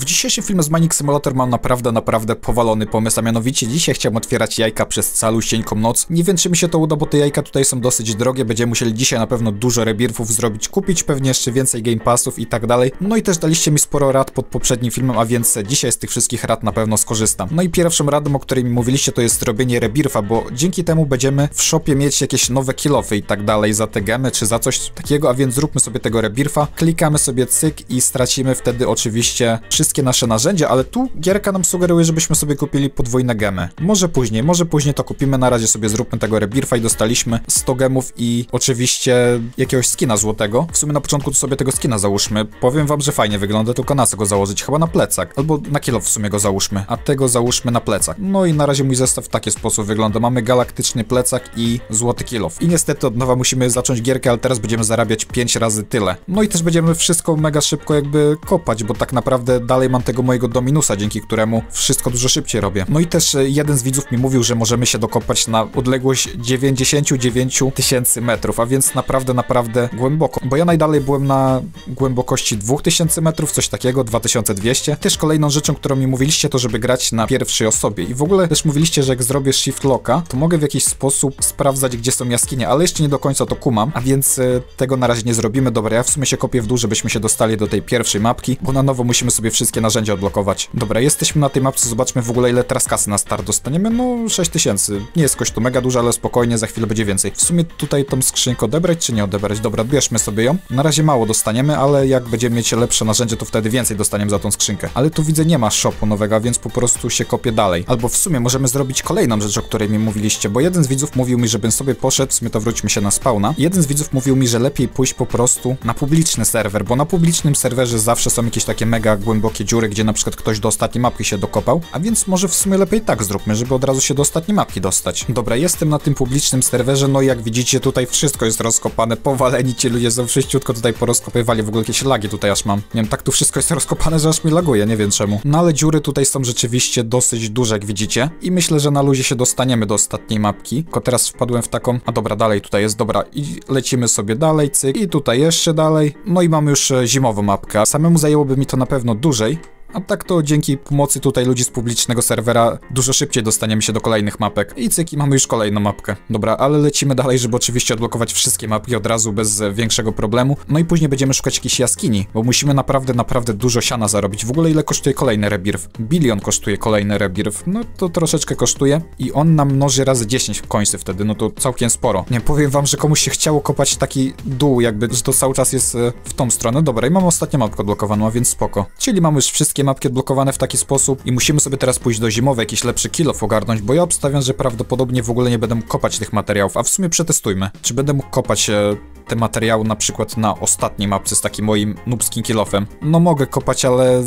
W dzisiejszym filmie z Manic Simulator mam naprawdę powalony pomysł, a mianowicie dzisiaj chciałem otwierać jajka przez calusieńką noc. Nie wiem, czy mi się to uda, bo te jajka tutaj są dosyć drogie, będziemy musieli dzisiaj na pewno dużo rebirfów zrobić, kupić pewnie jeszcze więcej game passów i tak dalej. No i też daliście mi sporo rad pod poprzednim filmem, a więc dzisiaj z tych wszystkich rad na pewno skorzystam. No i pierwszą radą, o której mi mówiliście, to jest robienie rebirfa, bo dzięki temu będziemy w shopie mieć jakieś nowe kilofy i tak dalej za te gemy, czy za coś takiego, a więc zróbmy sobie tego rebirfa, klikamy sobie cyk i stracimy wtedy oczywiście wszystkie nasze narzędzia, ale tu gierka nam sugeruje, żebyśmy sobie kupili podwójne gemy. Może później to kupimy, na razie sobie zróbmy tego rebirfa i dostaliśmy 100 gemów i oczywiście jakiegoś skina złotego. W sumie na początku to sobie tego skina załóżmy. Powiem wam, że fajnie wygląda, tylko na co go założyć? Chyba na plecak. Albo na kilo w sumie go załóżmy, a tego załóżmy na plecak. No i na razie mój zestaw w taki sposób wygląda. Mamy galaktyczny plecak i złoty kilof. I niestety od nowa musimy zacząć gierkę, ale teraz będziemy zarabiać 5 razy tyle. No i też będziemy wszystko mega szybko jakby kopać, bo tak naprawdę dalej mam tego mojego dominusa, dzięki któremu wszystko dużo szybciej robię. No i też jeden z widzów mi mówił, że możemy się dokopać na odległość 99 tysięcy metrów, a więc naprawdę głęboko. Bo ja najdalej byłem na głębokości 2000 metrów, coś takiego, 2200. Też kolejną rzeczą, którą mi mówiliście, to żeby grać na pierwszej osobie. I w ogóle też mówiliście, że jak zrobię shift locka, to mogę w jakiś sposób sprawdzać, gdzie są jaskinie, ale jeszcze nie do końca to kumam, a więc tego na razie nie zrobimy. Dobra, ja w sumie się kopię w dół, żebyśmy się dostali do tej pierwszej mapki, bo na nowo musimy sobie wszystkie narzędzia odblokować. Dobra, jesteśmy na tej mapce, zobaczmy w ogóle ile teraz kasy na start dostaniemy. No 6000, nie jest kość to mega duża, ale spokojnie, za chwilę będzie więcej. W sumie tutaj tą skrzynkę odebrać czy nie odebrać? Dobra, bierzmy sobie ją. Na razie mało dostaniemy, ale jak będziemy mieć lepsze narzędzie, to wtedy więcej dostaniemy za tą skrzynkę. Ale tu widzę, nie ma shopu nowego, więc po prostu się kopię dalej. Albo w sumie możemy zrobić kolejną rzecz, o której mi mówiliście, bo jeden z widzów mówił mi, żebym sobie poszedł, w sumie to wróćmy się na spawna. Jeden z widzów mówił mi, że lepiej pójść po prostu na publiczny serwer, bo na publicznym serwerze zawsze są jakieś takie mega głębokie dziury, gdzie na przykład ktoś do ostatniej mapki się dokopał, a więc może w sumie lepiej tak zróbmy, żeby od razu się do ostatniej mapki dostać. Dobra, jestem na tym publicznym serwerze, no i jak widzicie, tutaj wszystko jest rozkopane, powaleni ci ludzie są wszyściutko tutaj porozkopywali, w ogóle jakieś lagi tutaj aż mam. Nie wiem, tak tu wszystko jest rozkopane, że aż mi laguje, nie wiem czemu. No ale dziury tutaj są rzeczywiście dosyć duże, jak widzicie, i myślę, że na luzie się dostaniemy do ostatniej mapki, tylko teraz wpadłem w taką, a dobra, dalej tutaj jest, dobra, i lecimy sobie dalej, cyk, i tutaj jeszcze dalej, no i mam już zimową mapkę, samemu zajęłoby mi to na pewno dłużej. A tak to dzięki pomocy tutaj ludzi z publicznego serwera dużo szybciej dostaniemy się do kolejnych mapek. I cyk, i mamy już kolejną mapkę. Dobra, ale lecimy dalej, żeby oczywiście odblokować wszystkie mapki od razu bez większego problemu. No i później będziemy szukać jakiejś jaskini, bo musimy naprawdę dużo siana zarobić. W ogóle ile kosztuje kolejny rebirth? Bilion kosztuje kolejny rebirth. No to troszeczkę kosztuje i on nam mnoży razy 10 końcy wtedy, no to całkiem sporo. Nie, powiem wam, że komuś się chciało kopać taki dół jakby, że to cały czas jest w tą stronę. Dobra, i mamy ostatnią mapkę odblokowaną, a więc spoko. Czyli mamy już wszystkie mapki odblokowane w taki sposób i musimy sobie teraz pójść do zimowej, jakiś lepszy kilof ogarnąć, bo ja obstawiam, że prawdopodobnie w ogóle nie będę mógł kopać tych materiałów, a w sumie przetestujmy, czy będę mógł kopać te materiały na przykład na ostatniej mapce z takim moim noobskim kilofem. No mogę kopać, ale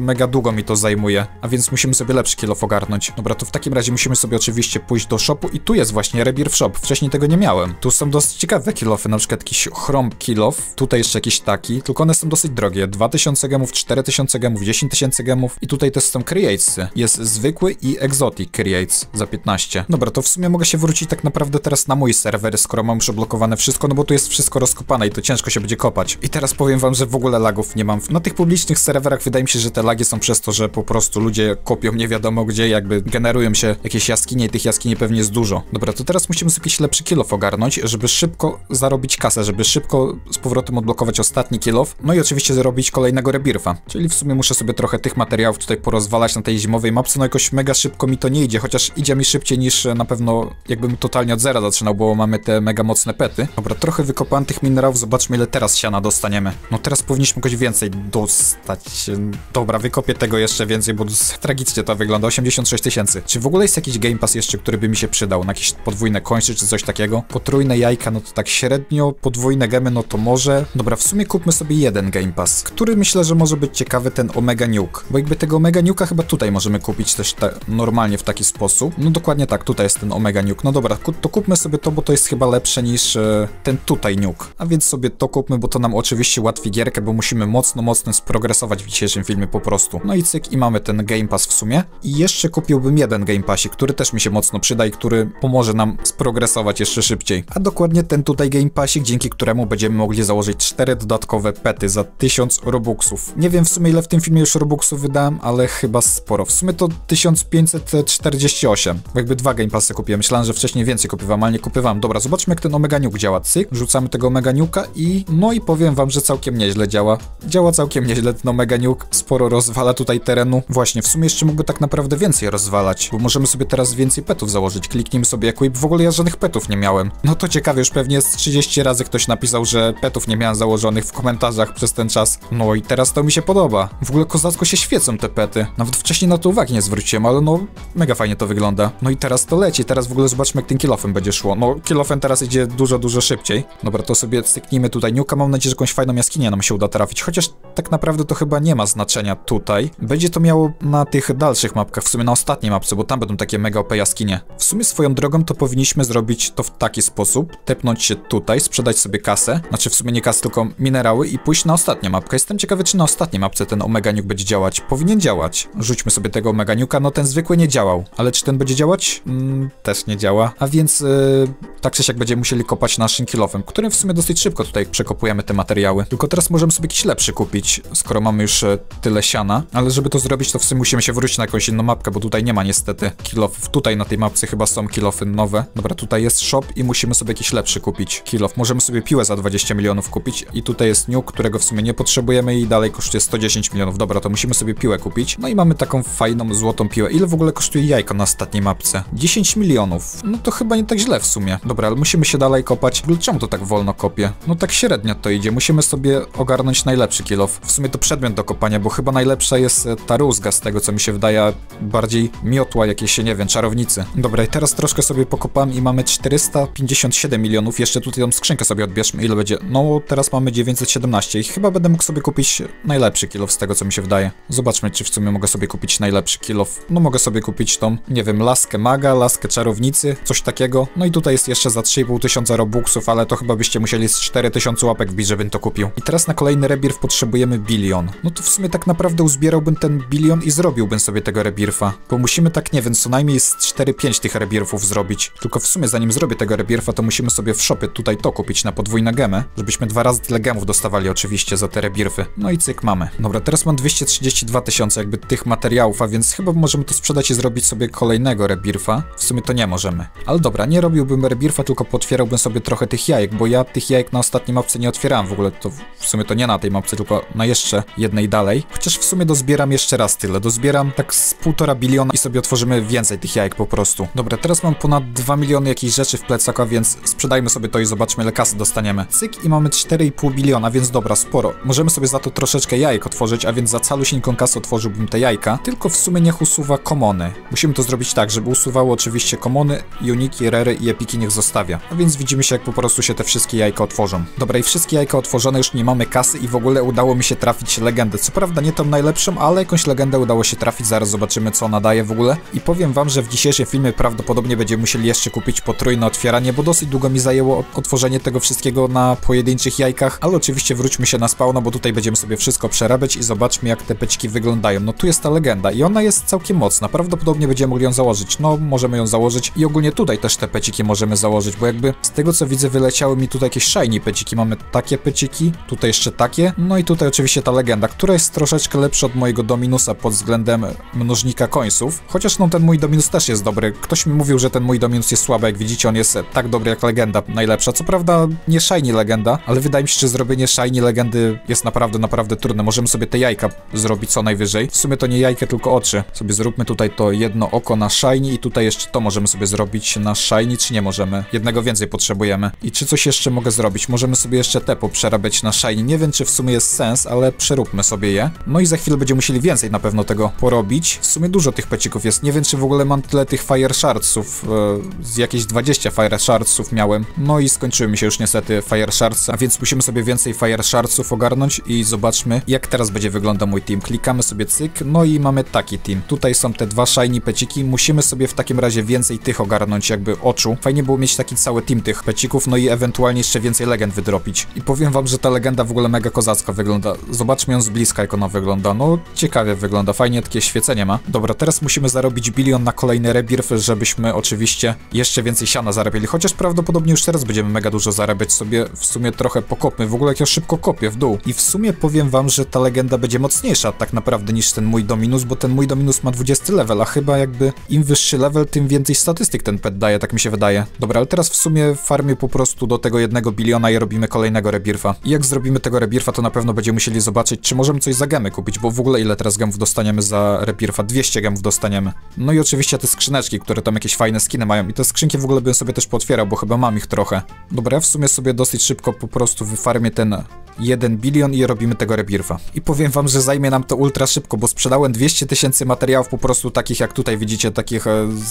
mega długo mi to zajmuje, a więc musimy sobie lepszy kilof ogarnąć. Dobra, to w takim razie musimy sobie oczywiście pójść do shopu i tu jest właśnie rebirth shop, wcześniej tego nie miałem. Tu są dosyć ciekawe kilofy, na przykład jakiś chrom kilof, tutaj jeszcze jakiś taki, tylko one są dosyć drogie, 2000 gemów, 4000 gemów, 10 000 gemów i tutaj też są createsy. Jest zwykły i exotic creates za 15. Dobra, to w sumie mogę się wrócić tak naprawdę teraz na mój serwer, skoro mam już odblokowane wszystko, no bo tu jest wszystko rozkopane i to ciężko się będzie kopać. I teraz powiem wam, że w ogóle lagów nie mam. Na tych publicznych serwerach wydaje mi się, że te lagi są przez to, że po prostu ludzie kopią nie wiadomo gdzie, jakby generują się jakieś jaskinie i tych jaskini pewnie jest dużo. Dobra, to teraz musimy sobie jakiś lepszy kilof ogarnąć, żeby szybko zarobić kasę, żeby szybko z powrotem odblokować ostatni kilof, no i oczywiście zrobić kolejnego rebirfa. Czyli w sumie muszę sobie trochę tych materiałów tutaj porozwalać na tej zimowej mapce, no jakoś mega szybko mi to nie idzie, chociaż idzie mi szybciej niż na pewno jakbym totalnie od zera zaczynał, bo mamy te mega mocne pety. Dobra, trochę wykopałem tych minerałów, zobaczmy ile teraz siana dostaniemy. No teraz powinniśmy jakoś więcej dostać. Dobra, wykopię tego jeszcze więcej, bo tragicznie to wygląda, 86 000. Czy w ogóle jest jakiś game pass jeszcze, który by mi się przydał? Na jakieś podwójne kończy czy coś takiego? Potrójne jajka, no to tak średnio, podwójne gemy, no to może. Dobra, w sumie kupmy sobie jeden game pass, który myślę, że może być ciekawy, ten Omega Nuke, bo jakby tego Omega Nuke'a chyba tutaj możemy kupić też normalnie w taki sposób. No dokładnie tak, tutaj jest ten Omega Nuke. No dobra, to kupmy sobie to, bo to jest chyba lepsze niż ten tutaj Nuke. A więc sobie to kupmy, bo to nam oczywiście ułatwi gierkę, bo musimy mocno sprogresować w dzisiejszym filmie po prostu. No i cyk, i mamy ten Game Pass w sumie. I jeszcze kupiłbym jeden Game Passie, który też mi się mocno przyda i który pomoże nam sprogresować jeszcze szybciej. A dokładnie ten tutaj Game Passie, dzięki któremu będziemy mogli założyć 4 dodatkowe pety za 1000 robuxów. Nie wiem w sumie ile w tym filmie już Robuxów wydałem, ale chyba sporo. W sumie to 1548. Jakby dwa Game Passy kupiłem. Myślałem, że wcześniej więcej kupywałem, ale nie kupywałem. Dobra, zobaczmy, jak ten Omega Nuke działa. Cyk, rzucamy tego Omega Nuke'a i no i powiem wam, że całkiem nieźle działa. Działa całkiem nieźle ten Omega Nuke. Sporo rozwala tutaj terenu. Właśnie, w sumie jeszcze mógłby tak naprawdę więcej rozwalać, bo możemy sobie teraz więcej petów założyć. Kliknijmy sobie equip. W ogóle ja żadnych petów nie miałem. No to ciekawie, już pewnie z 30 razy ktoś napisał, że petów nie miałem założonych w komentarzach przez ten czas. No i teraz to mi się podoba. W ogóle kozacko się świecą te pety. Nawet wcześniej na to uwagi nie zwróciłem, ale no mega fajnie to wygląda. No i teraz to leci. Teraz w ogóle zobaczmy, jak tym kill-offem będzie szło. No kill-offem teraz idzie dużo, dużo szybciej. Dobra, to sobie cyknijmy tutaj Nuke'a. Mam nadzieję, że jakąś fajną jaskinię nam się uda trafić. Chociaż tak naprawdę to chyba nie ma znaczenia tutaj. Będzie to miało na tych dalszych mapkach, w sumie na ostatniej mapce, bo tam będą takie mega OP jaskinie. W sumie swoją drogą to powinniśmy zrobić to w taki sposób. Tepnąć się tutaj, sprzedać sobie kasę. Znaczy w sumie nie kasę, tylko minerały i pójść na ostatnią mapkę. Jestem ciekawy, czy na ostatniej mapce ten Omega Nuke będzie działać. Powinien działać. Rzućmy sobie tego Omega Nuke'a. No ten zwykły nie działał. Ale czy ten będzie działać? Też nie działa. A więc tak czy siak będziemy musieli kopać naszym kill-offem, którym w sumie dosyć szybko tutaj przekopujemy te materiały. Tylko teraz możemy sobie jakiś lepszy kupić, skoro mamy już tyle siana. Ale żeby to zrobić, to w sumie musimy się wrócić na jakąś inną mapkę, bo tutaj nie ma niestety kill-offów. Tutaj na tej mapce chyba są kill-offy nowe. Dobra, tutaj jest shop i musimy sobie jakiś lepszy kupić kill-off. Możemy sobie piłę za 20 milionów kupić i tutaj jest Nuke, którego w sumie nie potrzebujemy i dalej kosztuje 110 milionów. Dobra, to musimy sobie piłę kupić. No i mamy taką fajną, złotą piłę. Ile w ogóle kosztuje jajko na ostatniej mapce? 10 milionów. No to chyba nie tak źle w sumie. Dobra, ale musimy się dalej kopać. W ogóle czemu to tak wolno kopie? No tak średnio to idzie. Musimy sobie ogarnąć najlepszy kill-off. W sumie to przedmiot do kopania, bo chyba najlepsza jest ta rózga, z tego co mi się wydaje, bardziej miotła jakieś, nie wiem, czarownicy. Dobra, i teraz troszkę sobie pokopam i mamy 457 milionów. Jeszcze tutaj tą skrzynkę sobie odbierzmy. Ile będzie? No, teraz mamy 917 i chyba będę mógł sobie kupić najlepszy kill-off, z tego co mi się wydaje. Zobaczmy, czy w sumie mogę sobie kupić najlepszy kill-off. No, mogę sobie kupić tą, nie wiem, laskę maga, laskę czarownicy, coś takiego. No i tutaj jest jeszcze za 3500 robuxów, ale to chyba byście musieli z 4000 łapek wbić, żebym to kupił. I teraz na kolejny rebirth potrzebujemy bilion. No to w sumie tak naprawdę uzbierałbym ten bilion i zrobiłbym sobie tego rebirfa, bo musimy tak, nie wiem, co najmniej z 4-5 tych rebirfów zrobić. Tylko w sumie zanim zrobię tego rebirfa, to musimy sobie w shopie tutaj to kupić na podwójne gemy, żebyśmy dwa razy tyle gemów dostawali oczywiście za te rebirfy. No i cyk, mamy. Dobra, teraz mam 232 tysiące jakby tych materiałów, a więc chyba możemy to sprzedać i zrobić sobie kolejnego rebirfa. W sumie to nie możemy. Ale dobra, nie robiłbym rebirfa, tylko potwierałbym sobie trochę tych jajek, bo ja tych jajek na ostatniej mapce nie otwierałem w ogóle. To w sumie to nie na tej mapce, tylko na jeszcze jednej dalej. Chociaż w sumie dozbieram jeszcze raz tyle. Dozbieram tak z 1,5 biliona i sobie otworzymy więcej tych jajek po prostu. Dobra, teraz mam ponad 2 miliony jakichś rzeczy w plecaku, a więc sprzedajmy sobie to i zobaczmy, ile kasy dostaniemy. Cyk, i mamy 4,5 biliona, więc dobra, sporo. Możemy sobie za to troszeczkę jajek otworzyć, a więc za calusieńką kasę otworzyłbym te jajka, tylko w sumie niech usuwa komony. Musimy to zrobić tak, żeby usuwało oczywiście komony, uniki, rery i epiki niech zostawia. A więc widzimy się, jak po prostu się te wszystkie jajka otworzą. Dobra, i wszystkie jajka otworzone, już nie mamy kasy i w ogóle udało mi się trafić legendę. Co prawda nie tą najlepszą, ale jakąś legendę udało się trafić, zaraz zobaczymy, co ona daje w ogóle. I powiem wam, że w dzisiejszym filmie prawdopodobnie będziemy musieli jeszcze kupić potrójne otwieranie, bo dosyć długo mi zajęło otworzenie tego wszystkiego na pojedynczych jajkach, ale oczywiście wróćmy się na spawna, bo tutaj będziemy sobie wszystko przerabiać i zobaczmy, jak te peczki wyglądają. No tu jest ta legenda i ona jest całkiem mocna, prawdopodobnie będziemy mogli ją założyć. No, możemy ją założyć i ogólnie tutaj też te peciki możemy założyć, bo jakby z tego co widzę, wyleciały mi tutaj jakieś shiny peciki. Mamy takie peciki, tutaj jeszcze takie, no i tutaj oczywiście ta legenda, która jest troszeczkę lepsza od mojego Dominusa pod względem mnożnika końców, chociaż no ten mój Dominus też jest dobry. Ktoś mi mówił, że ten mój Dominus jest słaby, jak widzicie on jest tak dobry jak legenda najlepsza, co prawda nie shiny legenda, ale wydaje mi się, że zrobienie shiny legendy jest naprawdę, naprawdę trudne. Możemy sobie te jajka zrobić co najwyżej, w sumie to nie jajka, tylko oczy. Sobie zróbmy tutaj to jedno oko na shiny i tutaj jeszcze to możemy sobie zrobić na shiny, czy nie możemy? Jednego więcej potrzebujemy. I czy coś jeszcze mogę zrobić? Możemy sobie jeszcze te poprzerabiać na shiny, nie wiem czy w sumie jest sens, ale przeróbmy sobie je. No i za chwilę będziemy musieli więcej na pewno tego porobić. W sumie dużo tych pecików jest, nie wiem czy w ogóle mam tyle tych fire shardsów, jakieś 20 fire shardsów miałem, no i skończyły mi się już niestety fire shards, a więc musimy sobie więcej fire shardsów ogarnąć i zobaczmy, jak teraz będzie wyglądał mój team. Klikamy sobie cyk, no i mamy taki team. Tutaj są te dwa shiny peciki, musimy sobie w takim razie więcej tych ogarnąć jakby oczu. Fajnie było mieć taki cały team tych pecików, no i ewentualnie jeszcze więcej legend wydropić. I powiem wam, że ta legenda w ogóle mega kozacka wygląda. Zobaczmy ją z bliska, jak ona wygląda. No, ciekawie wygląda, fajnie takie świecenie ma. Dobra, teraz musimy zarobić bilion na kolejny rebirth, żebyśmy oczywiście jeszcze więcej siana zarabiali, chociaż prawdopodobnie już teraz będziemy mega dużo zarabiać sobie. W sumie trochę pokopmy, w ogóle jak ja szybko kopię w dół. I w sumie powiem wam, że ta legenda będzie mocniejsza ważniejsza tak naprawdę niż ten mój Dominus, bo ten mój Dominus ma 20 level, a chyba jakby im wyższy level, tym więcej statystyk ten pet daje, tak mi się wydaje. Dobra, ale teraz w sumie farmię po prostu do tego 1 biliona i robimy kolejnego rebirfa. I jak zrobimy tego rebirfa, to na pewno będziemy musieli zobaczyć, czy możemy coś za gemy kupić, bo w ogóle ile teraz gemów dostaniemy za rebirfa? 200 gemów dostaniemy. No i oczywiście te skrzyneczki, które tam jakieś fajne skiny mają. I te skrzynki w ogóle bym sobie też pootwierał, bo chyba mam ich trochę. Dobra, ja w sumie sobie dosyć szybko po prostu wyfarmię ten 1 bilion i robimy tego rebirfa. I powiem wam, że zajmie nam to ultra szybko, bo sprzedałem 200 000 materiałów po prostu takich, jak tutaj widzicie, takich,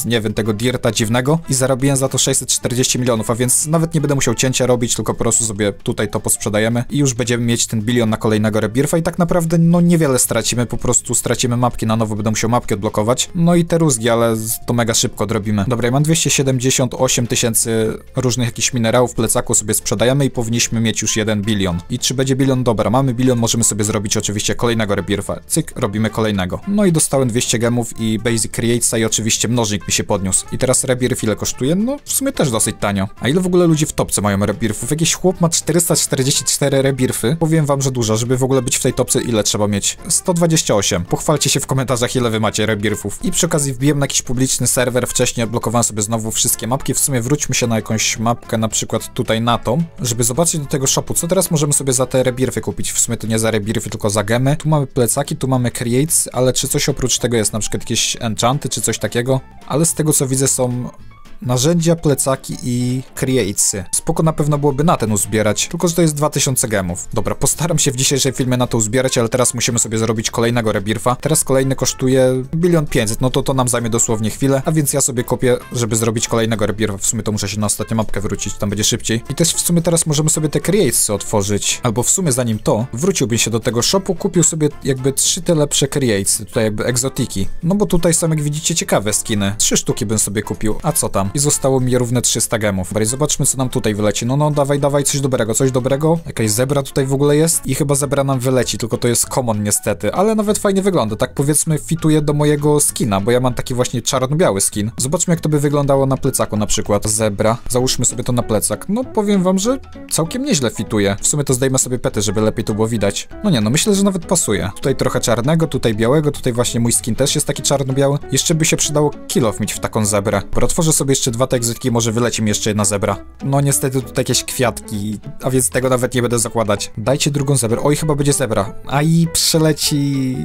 nie wiem, tego dirta dziwnego i zarobiłem za to 640 milionów, a więc nawet nie będę musiał cięcia robić, tylko po prostu sobie tutaj to posprzedajemy i już będziemy mieć ten bilion na kolejnego rebirfa i tak naprawdę, no niewiele stracimy, po prostu stracimy mapki, na nowo będę musiał mapki odblokować, no i te rózgi, ale to mega szybko odrobimy. Dobra, ja mam 278 000 różnych jakichś minerałów w plecaku, sobie sprzedajemy i powinniśmy mieć już 1 bilion. I czy będzie bilion? Dobra, mamy bilion, możemy sobie zrobić oczywiście kolejnego rebirfa. Cyk, robimy kolejnego. No i dostałem 200 gemów i basic createsa i oczywiście mnożnik mi się podniósł. I teraz rebirf ile kosztuje? No w sumie też dosyć tanio. A ile w ogóle ludzi w topce mają rebirfów? Jakiś chłop ma 444 rebirfy. Powiem wam, że dużo, żeby w ogóle być w tej topce ile trzeba mieć? 128. Pochwalcie się w komentarzach, ile wy macie rebirfów. I przy okazji wbiłem na jakiś publiczny serwer, wcześniej odblokowałem sobie znowu wszystkie mapki. W sumie wróćmy się na jakąś mapkę, na przykład tutaj na tą, żeby zobaczyć do tego shopu, co teraz możemy sobie za te rebirfy kupić. W sumie to nie za rebirfy, tylko za gemy. Tu mamy plecaki, tu mamy creates, ale czy coś oprócz tego jest, na przykład jakieś enchanty, czy coś takiego? Ale z tego co widzę są narzędzia, plecaki i createsy. Spoko, na pewno byłoby na ten uzbierać, tylko że to jest 2000 gemów. Dobra, postaram się w dzisiejszej filmie na to uzbierać, ale teraz musimy sobie zrobić kolejnego rebirfa. Teraz kolejny kosztuje 1 500 000, no to nam zajmie dosłownie chwilę, a więc ja sobie kopię, żeby zrobić kolejnego rebirfa. W sumie to muszę się na ostatnią mapkę wrócić, tam będzie szybciej. I też w sumie teraz możemy sobie te createsy otworzyć, albo w sumie zanim to, wróciłbym się do tego shopu, kupił sobie jakby 3 te lepsze createsy, tutaj jakby egzotiki. No bo tutaj są, jak widzicie, ciekawe skiny. 3 sztuki bym sobie kupił, a co tam? I zostało mi równe 300 gemów. Zobaczmy, co nam tutaj wyleci. No, dawaj, coś dobrego, coś dobrego. Jakaś zebra tutaj w ogóle jest i chyba zebra nam wyleci, tylko to jest common niestety, ale nawet fajnie wygląda. Tak powiedzmy fituje do mojego skina, bo ja mam taki właśnie czarno-biały skin. Zobaczmy, jak to by wyglądało na plecaku, na przykład zebra. Załóżmy sobie to na plecak. No, powiem wam, że całkiem nieźle fituje. W sumie to zdejmę sobie pety, żeby lepiej to było widać. No nie, no myślę, że nawet pasuje. Tutaj trochę czarnego, tutaj białego, tutaj właśnie mój skin też jest taki czarno-biały. Jeszcze by się przydało kill-off mieć w taką zebrę. Otworzę sobie jeszcze 2 te egzotki, może wyleci mi jeszcze 1 zebra. No niestety tutaj jakieś kwiatki, a więc tego nawet nie będę zakładać. Dajcie drugą zebrę. Oj, chyba będzie zebra. A i przeleci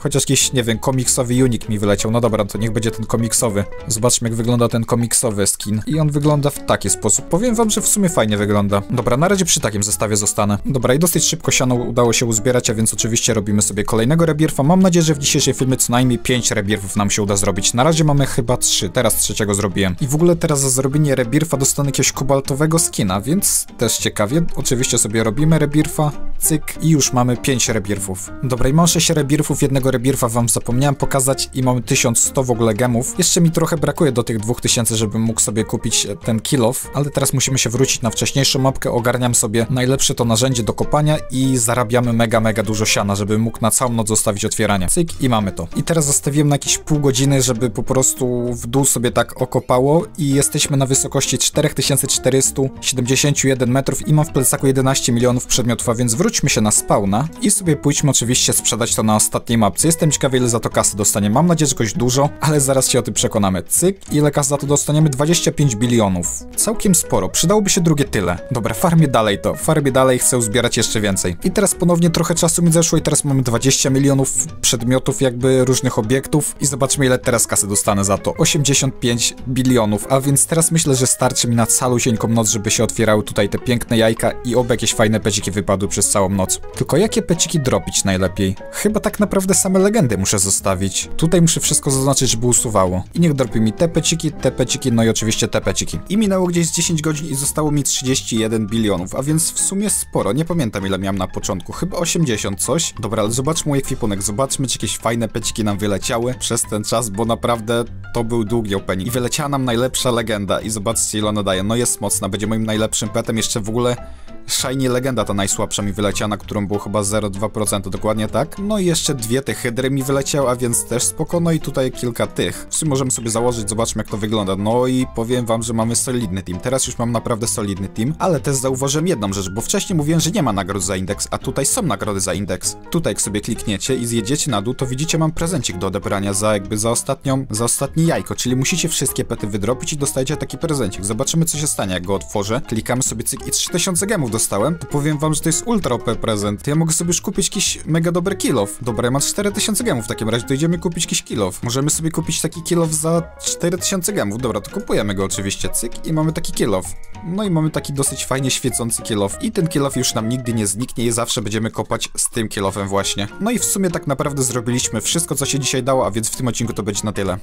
chociaż jakiś, nie wiem, komiksowy unik mi wyleciał. No dobra, to niech będzie ten komiksowy. Zobaczmy, jak wygląda ten komiksowy skin. I on wygląda w taki sposób. Powiem wam, że w sumie fajnie wygląda. Dobra, na razie przy takim zestawie zostanę. Dobra, i dosyć szybko siano udało się uzbierać, a więc oczywiście robimy sobie kolejnego rebirfa. Mam nadzieję, że w dzisiejszej filmie co najmniej 5 rebirfów nam się uda zrobić. Na razie mamy chyba 3. Teraz 3. zrobiłem. I w ogóle teraz za zrobienie rebirfa dostanę jakiegoś kobaltowego skina, więc też ciekawie. Oczywiście sobie robimy rebirfa, cyk, i już mamy 5 rebirfów. Dobra, i mam 6 rebirfów, jednego rebirfa wam zapomniałem pokazać i mamy 1100 w ogóle gemów. Jeszcze mi trochę brakuje do tych 2000, żebym mógł sobie kupić ten kill-off, ale teraz musimy się wrócić na wcześniejszą mapkę, ogarniam sobie najlepsze to narzędzie do kopania i zarabiamy mega dużo siana, żeby mógł na całą noc zostawić otwieranie. Cyk, i mamy to. I teraz zostawiłem na jakieś pół godziny, żeby po prostu w dół sobie tak kopało i jesteśmy na wysokości 4471 metrów i mam w plecaku 11 milionów przedmiotów, a więc wróćmy się na spawna i sobie pójdźmy oczywiście sprzedać to na ostatniej mapce. Jestem ciekawy, ile za to kasy dostanie. Mam nadzieję, że jakoś dużo, ale zaraz się o tym przekonamy. Cyk, ile kas za to dostaniemy? 25 bilionów. Całkiem sporo. Przydałoby się drugie tyle. Dobra, farmię dalej to. Farmię dalej, chcę uzbierać jeszcze więcej. I teraz ponownie trochę czasu mi zeszło i teraz mamy 20 milionów przedmiotów jakby różnych obiektów i zobaczmy, ile teraz kasy dostanę za to. 85 bilionów, a więc teraz myślę, że starczy mi na calusieńką noc, żeby się otwierały tutaj te piękne jajka i oby jakieś fajne peciki wypadły przez całą noc. Tylko jakie peciki dropić najlepiej? Chyba tak naprawdę same legendy muszę zostawić. Tutaj muszę wszystko zaznaczyć, żeby usuwało. I niech dropi mi te peciki, no i oczywiście te peciki. I minęło gdzieś 10 godzin i zostało mi 31 bilionów, a więc w sumie sporo. Nie pamiętam, ile miałem na początku. Chyba 80 coś. Dobra, ale zobaczmy mój ekwipunek. Zobaczmy, czy jakieś fajne peciki nam wyleciały przez ten czas, bo naprawdę to był długi opening. I wyleciała nam najlepsza legenda i zobaczcie, ile ona daje. No jest mocna, będzie moim najlepszym petem. Jeszcze w ogóle Shiny Legenda, ta najsłabsza mi wyleciała, na którą było chyba 0,2%, dokładnie tak. No i jeszcze dwie te hydry mi wyleciały, a więc też spoko. No i tutaj kilka tych. W sumie możemy sobie założyć, zobaczmy jak to wygląda. No i powiem wam, że mamy solidny team. Teraz już mam naprawdę solidny team, ale też zauważyłem jedną rzecz, bo wcześniej mówiłem, że nie ma nagród za indeks, a tutaj są nagrody za indeks. Tutaj jak sobie klikniecie i zjedziecie na dół, to widzicie, mam prezencik do odebrania za ostatnie jajko, czyli musicie wszystkie pety wydropić i dostajecie taki prezencik. Zobaczymy co się stanie, jak go otworzę. Klikamy sobie cyk i 3000 gemów dostałem. To powiem wam, że to jest ultra OP prezent. Ja mogę sobie już kupić jakiś mega dobry kill-off. Dobra, ja mam 4000 gemów w takim razie, to idziemy kupić jakiś kill-off. Możemy sobie kupić taki kill-off za 4000 gemów. Dobra, to kupujemy go oczywiście, cyk i mamy taki kill-off. No i mamy taki dosyć fajnie świecący kill-off. I ten kill-off już nam nigdy nie zniknie i zawsze będziemy kopać z tym kill-offem właśnie. No i w sumie tak naprawdę zrobiliśmy wszystko, co się dzisiaj dało, a więc w tym odcinku to będzie na tyle.